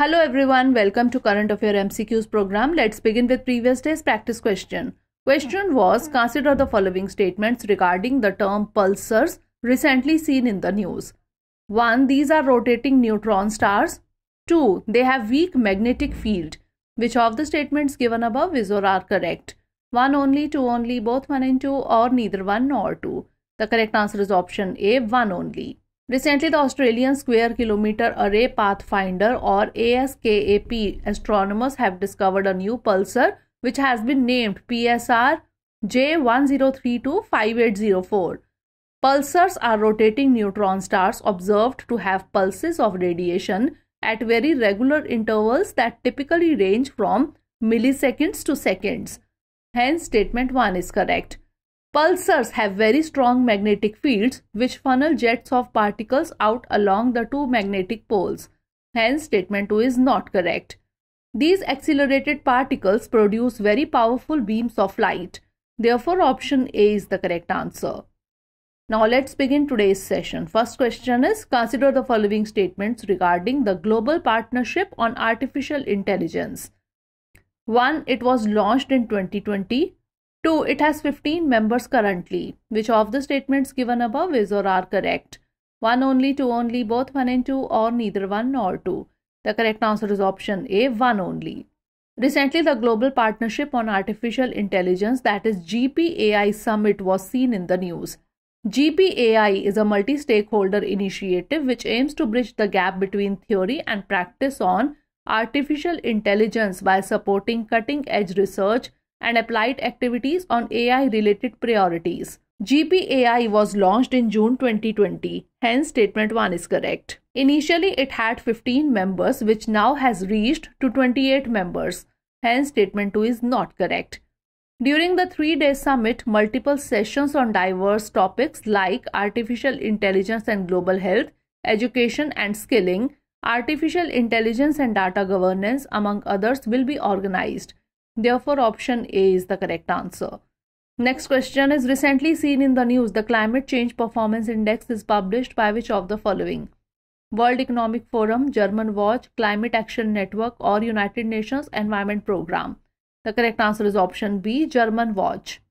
Hello everyone, welcome to Current Affair MCQs program. Let's begin with previous day's practice question. Question was, consider the following statements regarding the term pulsars recently seen in the news. 1. These are rotating neutron stars. 2. They have weak magnetic field. Which of the statements given above is or are correct? 1 only, 2 only, both 1 and 2 or neither 1 nor 2. The correct answer is option A, 1 only. Recently, the Australian Square Kilometre Array Pathfinder or ASKAP astronomers have discovered a new pulsar which has been named PSR J10325804. Pulsars are rotating neutron stars observed to have pulses of radiation at very regular intervals that typically range from milliseconds to seconds. Hence, statement 1 is correct. Pulsars have very strong magnetic fields which funnel jets of particles out along the two magnetic poles. Hence, statement 2 is not correct. These accelerated particles produce very powerful beams of light. Therefore, option A is the correct answer. Now, let's begin today's session. First question is, consider the following statements regarding the Global Partnership on Artificial Intelligence. 1. It was launched in 2020. 2. It has 15 members currently. Which of the statements given above is or are correct? 1 only, 2 only, both 1 and 2 or neither 1 nor 2. The correct answer is option A, 1 only. Recently, the Global Partnership on Artificial Intelligence, that is GPAI Summit, was seen in the news. GPAI is a multi-stakeholder initiative which aims to bridge the gap between theory and practice on artificial intelligence by supporting cutting-edge research and applied activities on AI-related priorities. GPAI was launched in June 2020. Hence, statement 1 is correct. Initially, it had 15 members, which now has reached to 28 members. Hence, statement 2 is not correct. During the 3-day summit, multiple sessions on diverse topics like artificial intelligence and global health, education and skilling, artificial intelligence and data governance, among others, will be organized. Therefore, option A is the correct answer. Next question is, recently seen in the news, the Climate Change Performance Index is published by which of the following? World Economic Forum, German Watch, Climate Action Network or United Nations Environment Programme. The correct answer is option B, German Watch.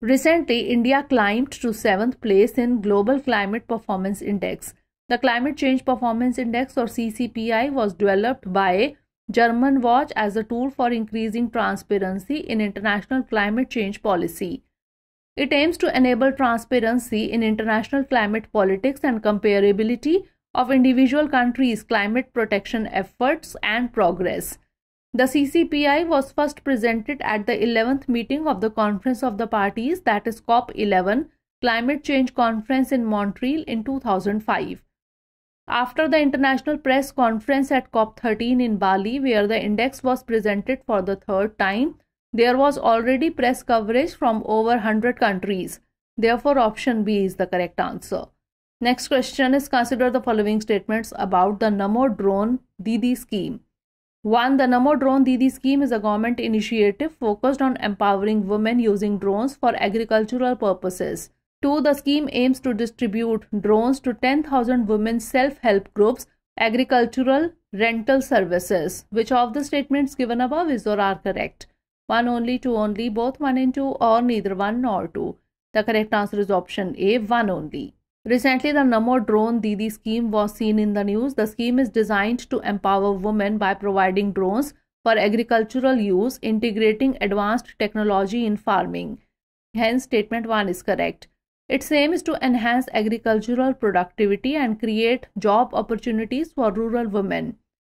Recently, India climbed to 7th place in Global Climate Performance Index. The Climate Change Performance Index or CCPI was developed by German Watch as a tool for increasing transparency in international climate change policy. It aims to enable transparency in international climate politics and comparability of individual countries' climate protection efforts and progress. The CCPI was first presented at the 11th meeting of the Conference of the Parties, that is COP11, Climate Change Conference in Montreal in 2005. After the international press conference at COP13 in Bali, where the index was presented for the third time, there was already press coverage from over 100 countries. Therefore, option B is the correct answer. Next question is, consider the following statements about the Namo Drone Didi Scheme. 1. The Namo Drone Didi Scheme is a government initiative focused on empowering women using drones for agricultural purposes. 2. The scheme aims to distribute drones to 10,000 women's self-help groups, agricultural rental services. Which of the statements given above is or are correct? 1 only, 2 only, both 1 and 2 or neither 1 nor 2. The correct answer is option A, 1 only. Recently, the Namo Drone Didi Scheme was seen in the news. The scheme is designed to empower women by providing drones for agricultural use, integrating advanced technology in farming. Hence, statement 1 is correct. Its aim is to enhance agricultural productivity and create job opportunities for rural women.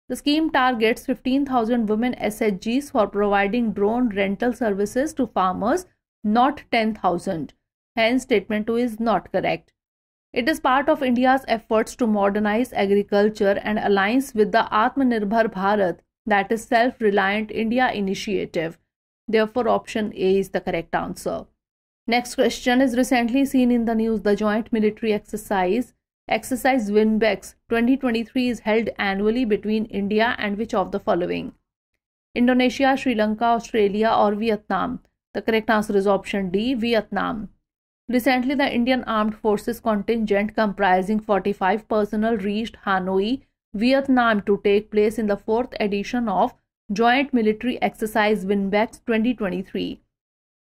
The scheme targets 15,000 women SHGs for providing drone rental services to farmers, not 10,000. Hence, statement 2 is not correct. It is part of India's efforts to modernize agriculture and aligns with the Atmanirbhar Bharat, that is Self-Reliant India initiative. Therefore, option A is the correct answer. Next question is, recently seen in the news, the joint military exercise VINBAX 2023 is held annually between India and which of the following? Indonesia, Sri Lanka, Australia or Vietnam? The correct answer is option D, Vietnam. Recently, the Indian Armed Forces contingent comprising 45 personnel reached Hanoi, Vietnam to take place in the 4th edition of Joint Military Exercise VINBAX 2023.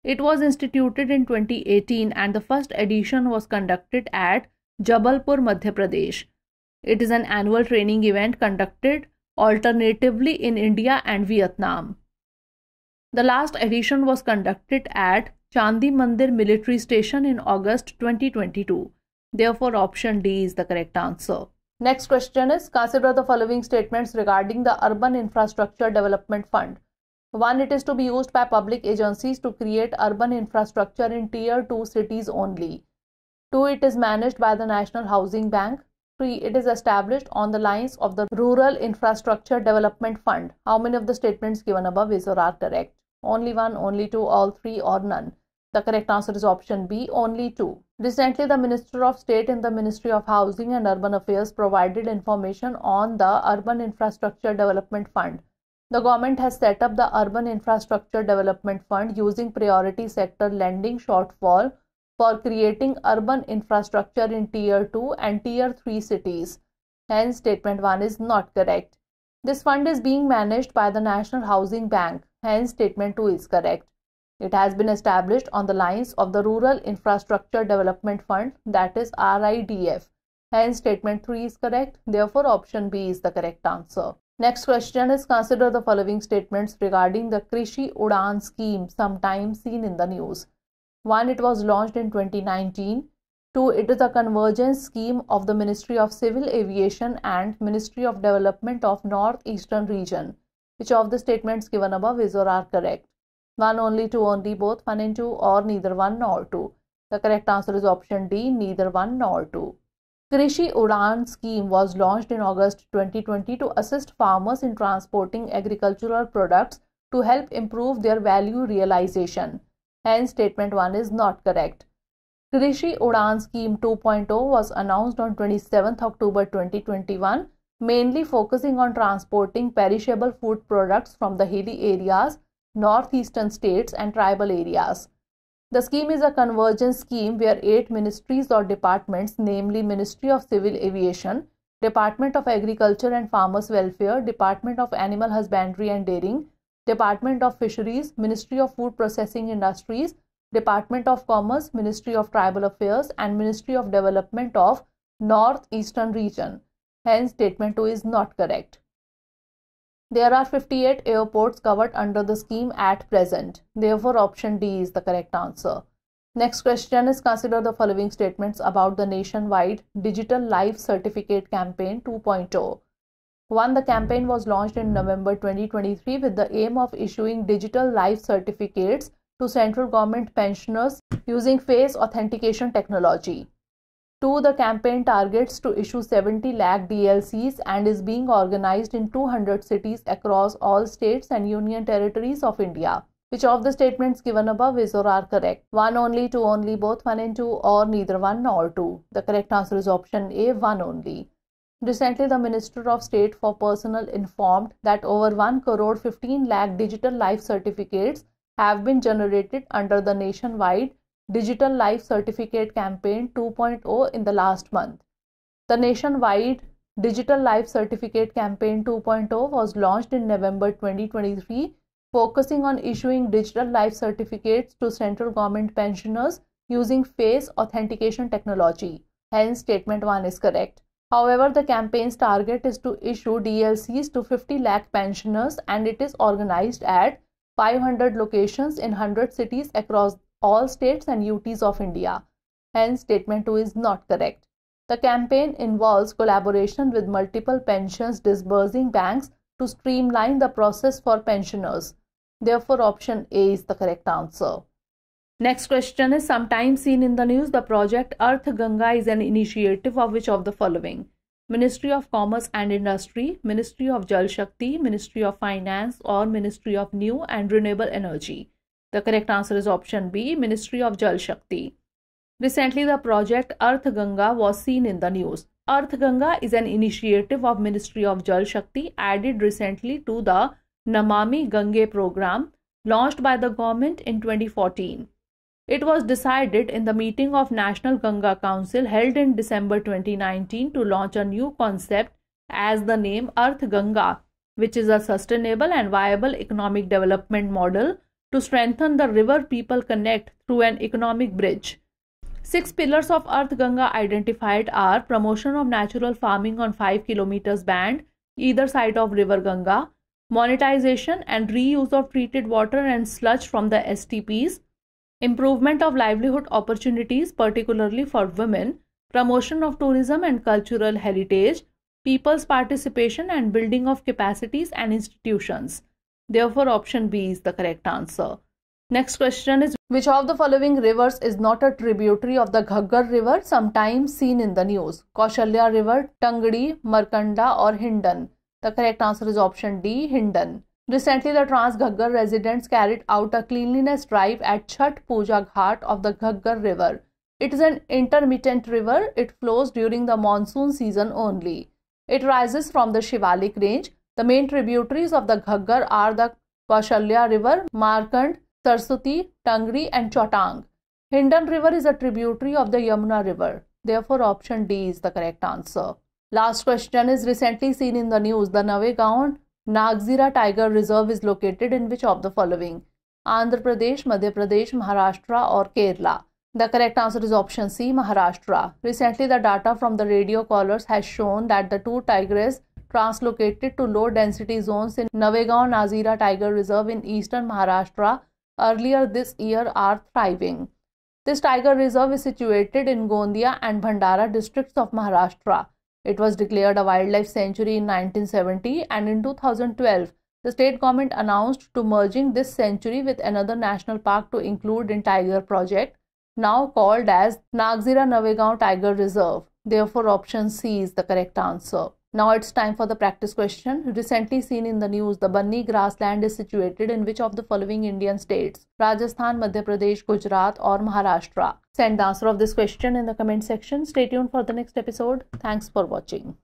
It was instituted in 2018 and the first edition was conducted at Jabalpur, Madhya Pradesh. It is an annual training event conducted alternatively in India and Vietnam. The last edition was conducted at Chandi Mandir Military Station in August 2022. Therefore, option D is the correct answer. Next question is, consider the following statements regarding the Urban Infrastructure Development Fund. 1. It is to be used by public agencies to create urban infrastructure in Tier 2 cities only. 2. It is managed by the National Housing Bank. 3. It is established on the lines of the Rural Infrastructure Development Fund. How many of the statements given above is or are correct? Only 1, only 2, all 3 or none. The correct answer is option B, only 2. Recently, the Minister of State in the Ministry of Housing and Urban Affairs provided information on the Urban Infrastructure Development Fund. The government has set up the Urban Infrastructure Development Fund using priority sector lending shortfall for creating urban infrastructure in Tier 2 and Tier 3 cities. Hence, statement 1 is not correct. This fund is being managed by the National Housing Bank. Hence, statement 2 is correct. It has been established on the lines of the Rural Infrastructure Development Fund, that is RIDF. Hence, statement 3 is correct. Therefore, option B is the correct answer. Next question is, consider the following statements regarding the Krishi Udaan scheme, sometimes seen in the news. 1. It was launched in 2019. 2. It is a convergence scheme of the Ministry of Civil Aviation and Ministry of Development of Northeastern Region. Which of the statements given above is or are correct? 1 only, 2 only, both 1 and 2 or neither 1 nor 2. The correct answer is option D, neither 1 nor 2. Krishi Udaan scheme was launched in August 2020 to assist farmers in transporting agricultural products to help improve their value realization. Hence, statement 1 is not correct. Krishi Udaan scheme 2.0 was announced on 27th October 2021, mainly focusing on transporting perishable food products from the hilly areas, northeastern states and tribal areas. The scheme is a convergence scheme where 8 ministries or departments, namely Ministry of Civil Aviation, Department of Agriculture and Farmers Welfare, Department of Animal Husbandry and Dairying, Department of Fisheries, Ministry of Food Processing Industries, Department of Commerce, Ministry of Tribal Affairs and Ministry of Development of Northeastern Region. Hence, statement 2 is not correct. There are 58 airports covered under the scheme at present. Therefore, option D is the correct answer. Next question is, consider the following statements about the Nationwide Digital Life Certificate Campaign 2.0. 1. The campaign was launched in November 2023 with the aim of issuing digital life certificates to central government pensioners using face authentication technology. 2. The campaign targets to issue 70 lakh DLCs and is being organized in 200 cities across all states and union territories of India. Which of the statements given above is or are correct? 1 only, 2 only, both 1 and 2 or neither 1 nor 2. The correct answer is option A, 1 only. Recently, the Minister of State for Personnel informed that over 1 crore 15 lakh digital life certificates have been generated under the Nationwide Digital Life Certificate Campaign 2.0 in the last month. The Nationwide Digital Life Certificate Campaign 2.0 was launched in November 2023, focusing on issuing digital life certificates to central government pensioners using face authentication technology. Hence, statement 1 is correct. However, the campaign's target is to issue DLCs to 50 lakh pensioners and it is organized at 500 locations in 100 cities across all states and UTs of India. Hence, statement 2 is not correct. The campaign involves collaboration with multiple pensions disbursing banks to streamline the process for pensioners. Therefore, option A is the correct answer. Next question is, sometimes seen in the news, the project Artha Ganga is an initiative of which of the following? Ministry of Commerce and Industry, Ministry of Jal Shakti, Ministry of Finance or Ministry of New and Renewable Energy. The correct answer is option B, Ministry of Jal Shakti. Recently, the project Artha Ganga was seen in the news. Artha Ganga is an initiative of Ministry of Jal Shakti added recently to the Namami Ganga program launched by the government in 2014. It was decided in the meeting of National Ganga Council held in December 2019 to launch a new concept as the name Artha Ganga, which is a sustainable and viable economic development model to strengthen the river-people connect through an economic bridge. 6 pillars of Artha Ganga identified are promotion of natural farming on 5 kilometers band either side of river Ganga, monetization and reuse of treated water and sludge from the STPs, improvement of livelihood opportunities particularly for women, promotion of tourism and cultural heritage, people's participation and building of capacities and institutions. Therefore, option B is the correct answer. Next question is, which of the following rivers is not a tributary of the Ghaggar River sometimes seen in the news? Kaushalya River, Tangdi, Markanda or Hindan? The correct answer is option D, Hindan. Recently, the Trans-Ghaggar residents carried out a cleanliness drive at Chhath Puja Ghat of the Ghaggar River. It is an intermittent river. It flows during the monsoon season only. It rises from the Shivalik range. The main tributaries of the Ghaggar are the Kaushalya River, Markand, Saraswati, Tangri and Chotang. Hindan River is a tributary of the Yamuna River. Therefore, option D is the correct answer. Last question is, recently seen in the news, the Navegaon-Nagzira Tiger Reserve is located in which of the following? Andhra Pradesh, Madhya Pradesh, Maharashtra or Kerala? The correct answer is option C, Maharashtra. Recently, the data from the radio callers has shown that the two tigers translocated to low density zones in Navegaon-Nagzira Tiger Reserve in eastern Maharashtra earlier this year are thriving. This tiger reserve is situated in Gondia and Bhandara districts of Maharashtra. It was declared a wildlife sanctuary in 1970, and in 2012, the state government announced to merging this sanctuary with another national park to include in Tiger Project, now called as Nagzira Navegaon Tiger Reserve. Therefore, option C is the correct answer. Now it's time for the practice question. Recently seen in the news, the Banni Grassland is situated in which of the following Indian states? Rajasthan, Madhya Pradesh, Gujarat or Maharashtra? Send the answer of this question in the comment section. Stay tuned for the next episode. Thanks for watching.